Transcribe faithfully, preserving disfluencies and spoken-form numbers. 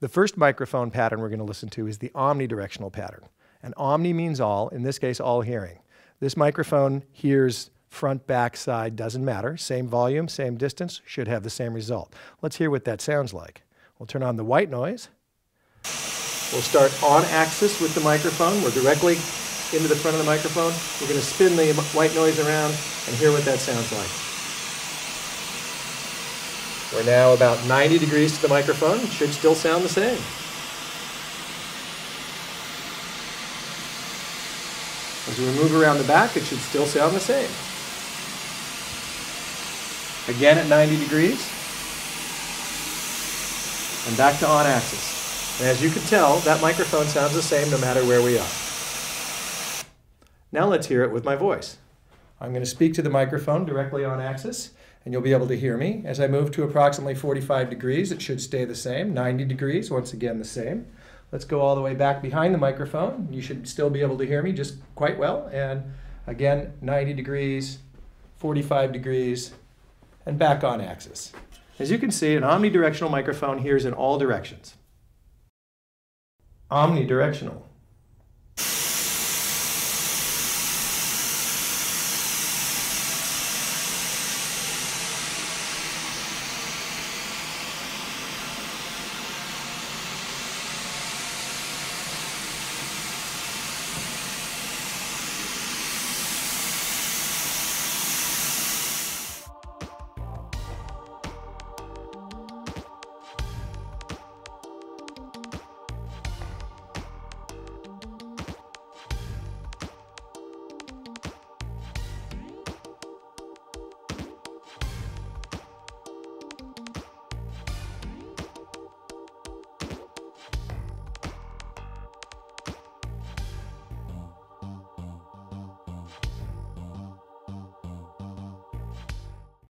The first microphone pattern we're going to listen to is the omnidirectional pattern. And omni means all, in this case, all hearing. This microphone hears front, back, side, doesn't matter. Same volume, same distance, should have the same result. Let's hear what that sounds like. We'll turn on the white noise. We'll start on axis with the microphone. We're directly into the front of the microphone. We're going to spin the white noise around and hear what that sounds like. We're now about ninety degrees to the microphone. It should still sound the same. As we move around the back, it should still sound the same. Again at ninety degrees. And back to on axis. And as you can tell, that microphone sounds the same no matter where we are. Now let's hear it with my voice. I'm going to speak to the microphone directly on axis, and you'll be able to hear me. As I move to approximately forty-five degrees, it should stay the same. ninety degrees, once again the same. Let's go all the way back behind the microphone. You should still be able to hear me just quite well. And again, ninety degrees, forty-five degrees, and back on axis. As you can see, an omnidirectional microphone hears in all directions. Omnidirectional.